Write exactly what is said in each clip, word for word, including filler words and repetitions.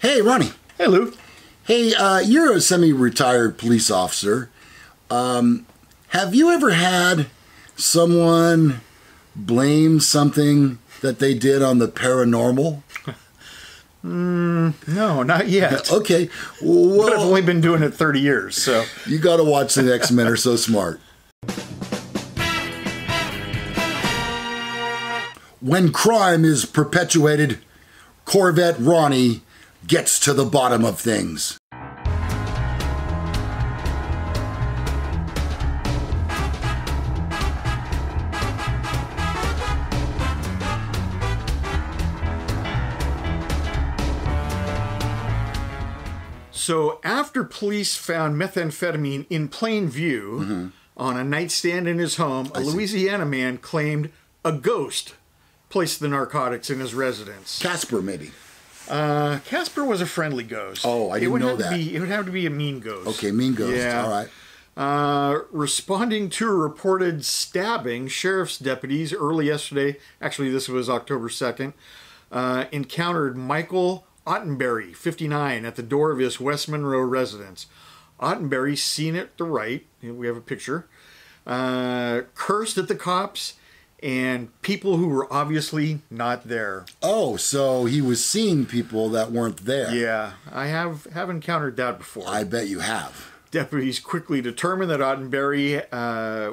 Hey, Ronnie. Hey, Lou. Hey, uh, you're a semi-retired police officer. Um, have you ever had someone blame something that they did on the paranormal? Mm, no, not yet. Okay. Well, but I've only been doing it thirty years, so. You got to watch the next Men Are So Smart. When crime is perpetuated, Corvette Ronnie gets to the bottom of things. So after police found methamphetamine in plain view mm-hmm. on a nightstand in his home, a I Louisiana see. man claimed a ghost placed the narcotics in his residence. Casper, maybe. Uh, Casper was a friendly ghost. Oh, I didn't know that. Be, it would have to be a mean ghost. Okay, mean ghost. Yeah. All right. Uh, responding to a reported stabbing, sheriff's deputies early yesterday, actually this was October second, uh, encountered Michael Ottenberry, fifty-nine, at the door of his West Monroe residence. Ottenberry, seen at the right, we have a picture, uh, cursed at the cops and people who were obviously not there. Oh, so he was seeing people that weren't there. Yeah, I have, have encountered that before. I bet you have. Deputies quickly determined that Ottenberry uh,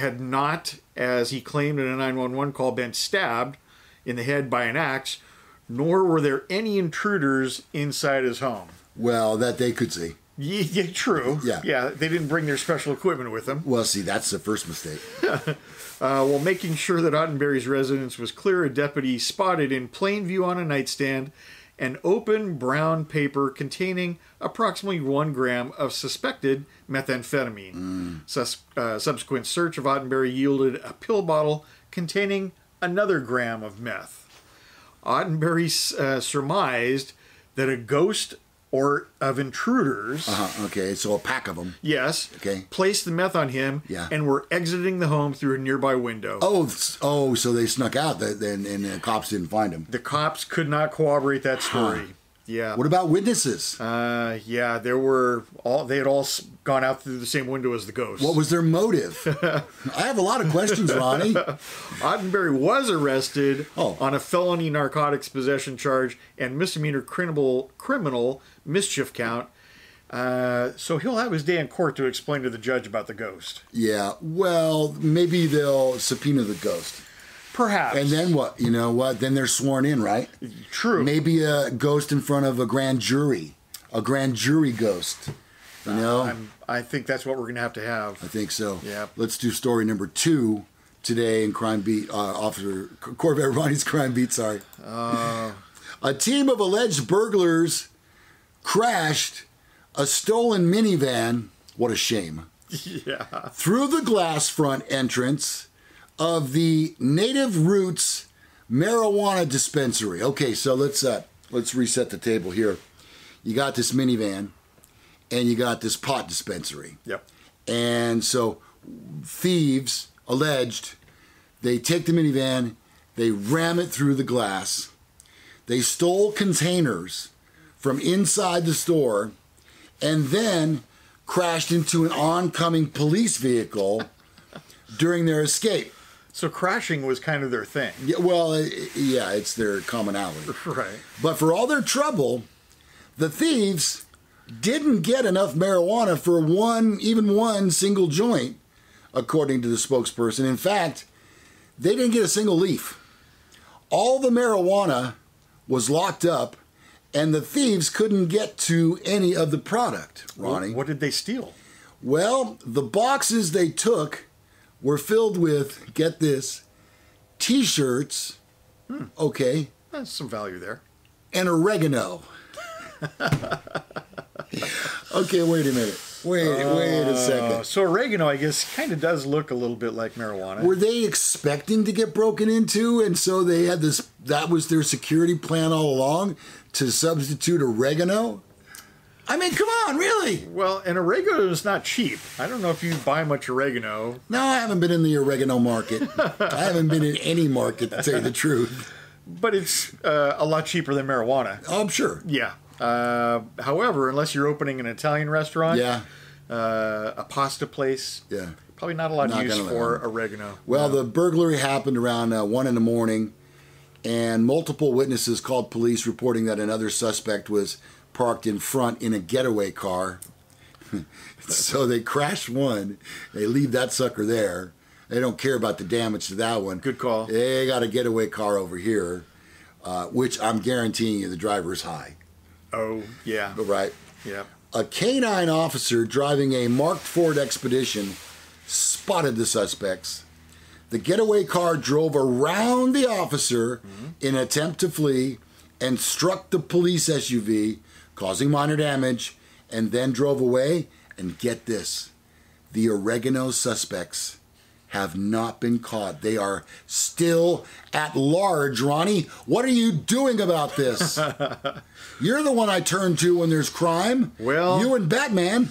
had not, as he claimed in a nine one one call, been stabbed in the head by an axe, nor were there any intruders inside his home. Well, that they could see. Yeah, yeah, true. Yeah. Yeah, they didn't bring their special equipment with them. Well, see, that's the first mistake. uh, while making sure that Ottenberry's residence was clear, a deputy spotted in plain view on a nightstand an open brown paper containing approximately one gram of suspected methamphetamine. Mm. Sus uh, subsequent search of Ottenberry yielded a pill bottle containing another gram of meth. Ottenberry uh, surmised that a ghost or of intruders. Uh-huh, okay, so a pack of them. Yes. Okay. Placed the meth on him yeah. and were exiting the home through a nearby window. Oh, oh, so they snuck out and, and the cops didn't find them. The cops could not corroborate that story. Huh. Yeah. What about witnesses? Uh, yeah, there were all they had all gone out through the same window as the ghost. What was their motive? I have a lot of questions, Ronnie. Ottenberry was arrested oh. on a felony narcotics possession charge and misdemeanor criminal criminal mischief count. Uh, so he'll have his day in court to explain to the judge about the ghost. Yeah. Well, maybe they'll subpoena the ghost. Perhaps. And then what? You know what? Then they're sworn in, right? True. Maybe a ghost in front of a grand jury. A grand jury ghost. You know? Uh, I'm, I think that's what we're going to have to have. I think so. Yeah. Let's do story number two today in Crime Beat. Uh, Officer Corvette Ronnie's Crime Beat, sorry. Uh, a team of alleged burglars crashed a stolen minivan. What a shame. Yeah. Through the glass front entrance of the Native Roots marijuana dispensary. Okay, so let's uh, let's reset the table here. You got this minivan, and you got this pot dispensary. Yep. And so thieves, alleged, they take the minivan, they ram it through the glass, they stole containers from inside the store, and then crashed into an oncoming police vehicle during their escape. So crashing was kind of their thing. Yeah, well, yeah, it's their commonality. Right. But for all their trouble, the thieves didn't get enough marijuana for one, even one single joint, according to the spokesperson. In fact, they didn't get a single leaf. All the marijuana was locked up, and the thieves couldn't get to any of the product, Ronnie. Well, what did they steal? Well, the boxes they took were filled with, get this, T-shirts, hmm. okay. That's some value there. And oregano. Okay, wait a minute. Wait, uh, wait a second. So oregano, I guess, kind of does look a little bit like marijuana. Were they expecting to get broken into, and so they had this, that was their security plan all along, to substitute oregano? I mean, come on, really? Well, and oregano is not cheap. I don't know if you buy much oregano. No, I haven't been in the oregano market. I haven't been in any market, to tell you the truth. But it's uh, a lot cheaper than marijuana. Oh, I'm sure. Yeah. Uh, however, unless you're opening an Italian restaurant, yeah, uh, a pasta place, yeah, probably not a lot of use for oregano. Well, no. The burglary happened around uh, one in the morning, and multiple witnesses called police reporting that another suspect was parked in front in a getaway car. So they crash one, they leave that sucker there. They don't care about the damage to that one. Good call. They got a getaway car over here, uh, which I'm guaranteeing you the driver's high. Oh, yeah. Right. Yeah. A canine officer driving a marked Ford Expedition spotted the suspects. The getaway car drove around the officer mm-hmm. in an attempt to flee and struck the police S U V, causing minor damage, and then drove away. And get this, the oregano suspects have not been caught. They are still at large, Ronnie. What are you doing about this? You're the one I turn to when there's crime. Well, you and Batman.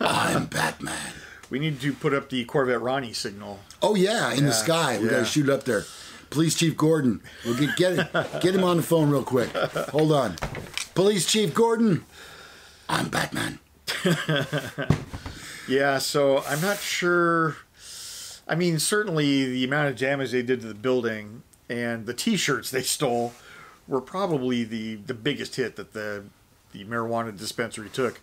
I'm Batman. We need to put up the Corvette Ronnie signal. Oh, yeah, in yeah. the sky. We yeah. got to shoot it up there. Police Chief Gordon. We'll get, get, get him on the phone real quick. Hold on. Police Chief Gordon, I'm Batman. Yeah, so I'm not sure... I mean, certainly the amount of damage they did to the building and the T-shirts they stole were probably the, the biggest hit that the, the marijuana dispensary took.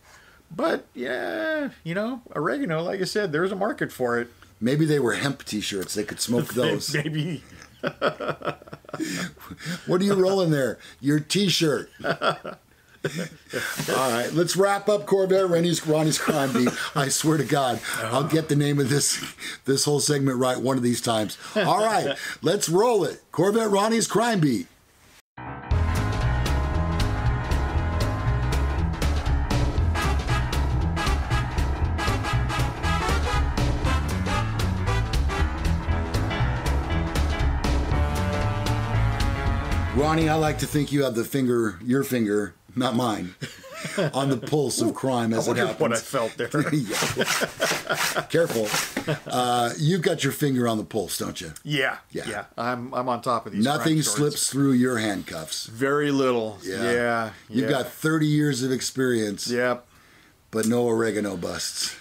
But, yeah, you know, oregano, like I said, there's a market for it. Maybe they were hemp T-shirts. They could smoke those. Maybe. What are you rolling there? Your T-shirt. All right, let's wrap up Corvette Ronnie's, Ronnie's Crime Beat. I swear to God, I'll get the name of this this whole segment right one of these times. All right, let's roll it. Corvette Ronnie's Crime Beat. Ronnie, I like to think you have the finger, your finger, not mine, on the pulse of crime as it happens. What I felt there. Careful. Uh, you've got your finger on the pulse, don't you? Yeah. Yeah. yeah. I'm, I'm on top of these. Nothing slips through your handcuffs. Very little. Yeah. yeah you've yeah. got thirty years of experience. Yep. But no oregano busts.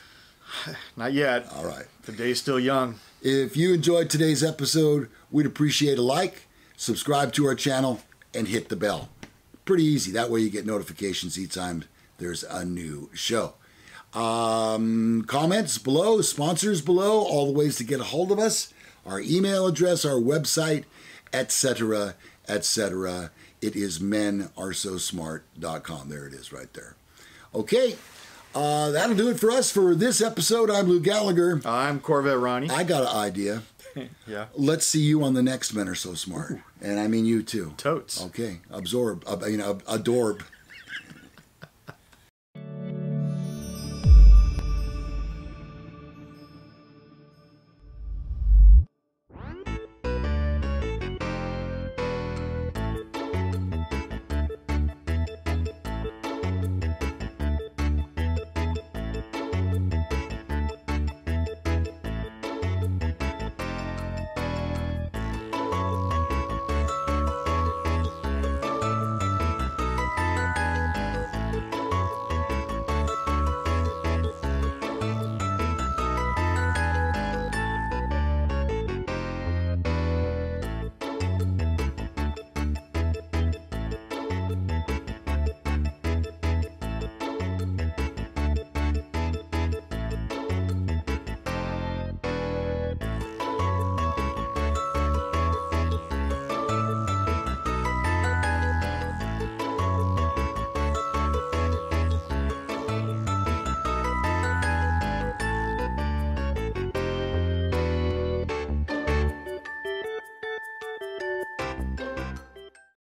Not yet. All right. The day's still young. If you enjoyed today's episode, we'd appreciate a like, subscribe to our channel, and hit the bell. Pretty easy. That way you get notifications each time there's a new show. Um, comments below, sponsors below, all the ways to get a hold of us, our email address, our website, et cetera, et cetera. It is men are so smart dot com. There it is right there. Okay. Uh, that'll do it for us for this episode. I'm Lou Gallagher. I'm Corvette Ronnie. I got an idea. Yeah. Let's see you on the next Men Are So Smart. Ooh. And I mean you too. Totes. Okay. Absorb. Uh, you know, adorb.